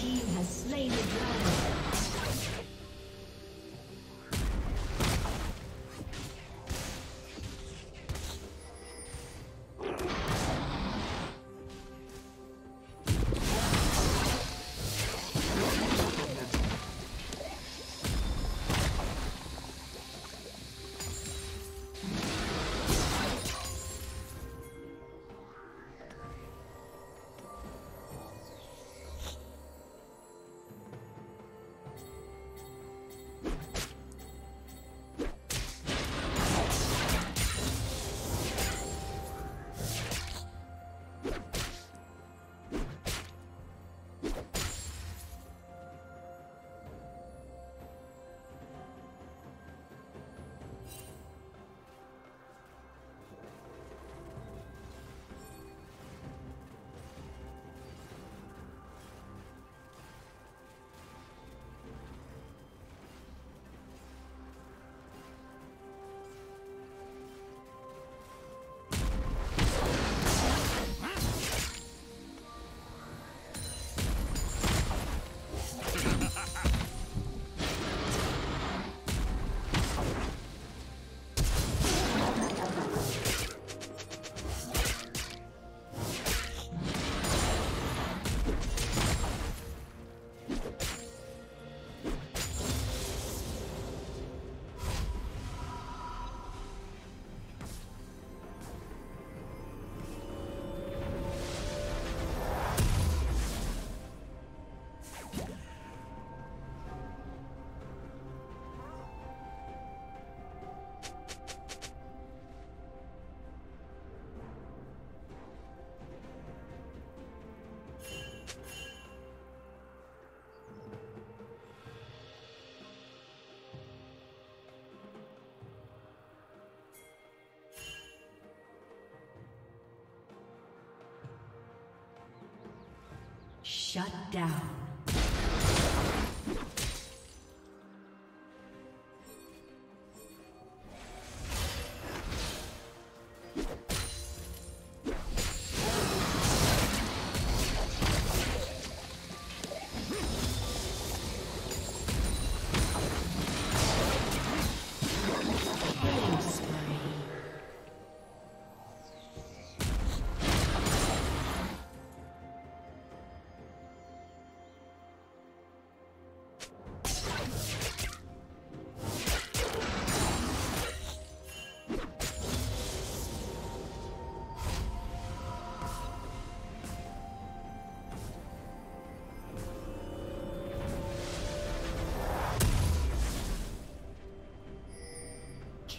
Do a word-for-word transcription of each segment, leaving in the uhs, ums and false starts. team has slain the dragon. Shut down.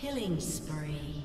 Killing spree.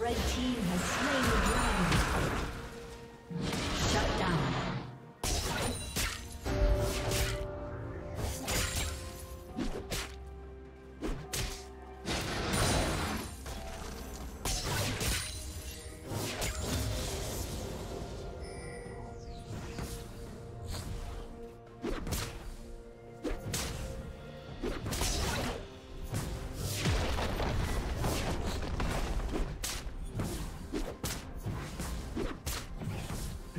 Red team has slain the dragon. Shut down.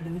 Blue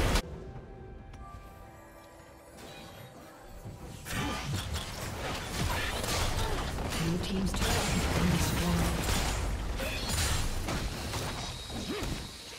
Inhibitor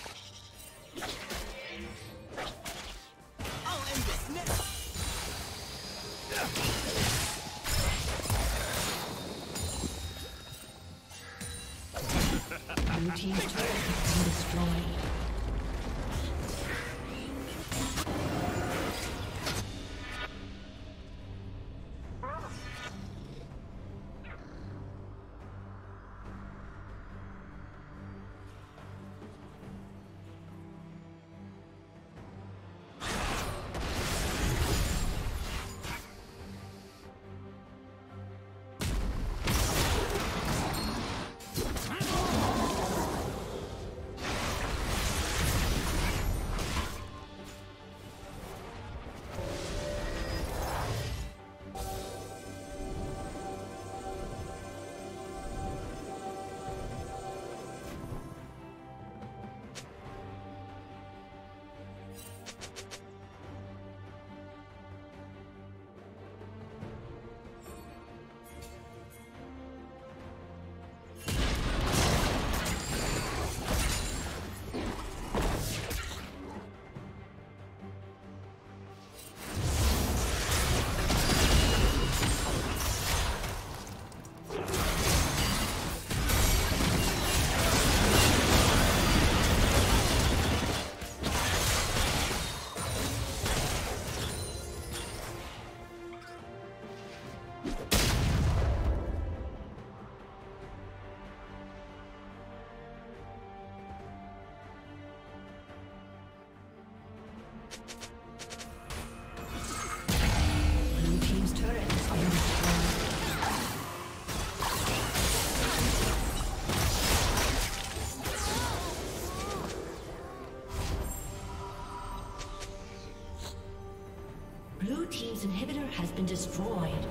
has been destroyed.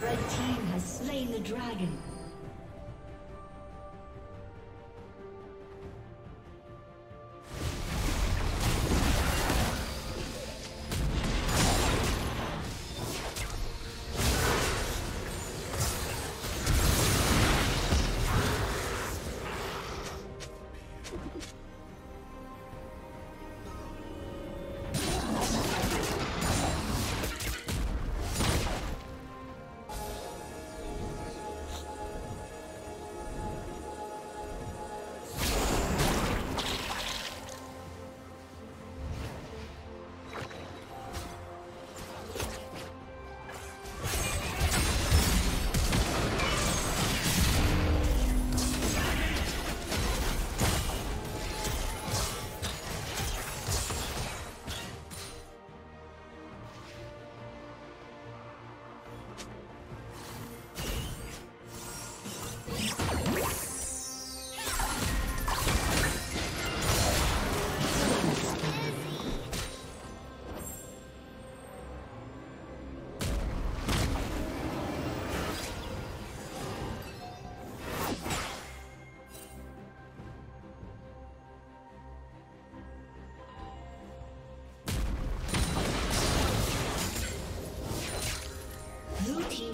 Red team has slain the dragon.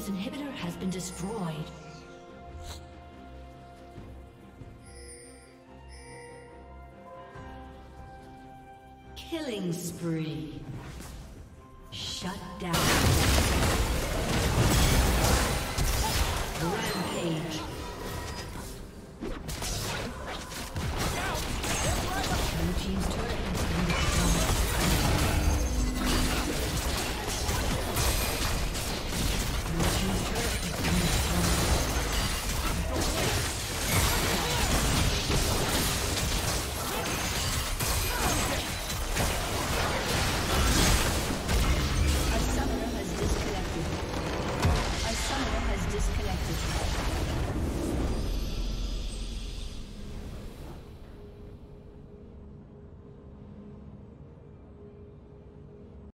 Inhibitor has been destroyed. Killing spree. Shut down.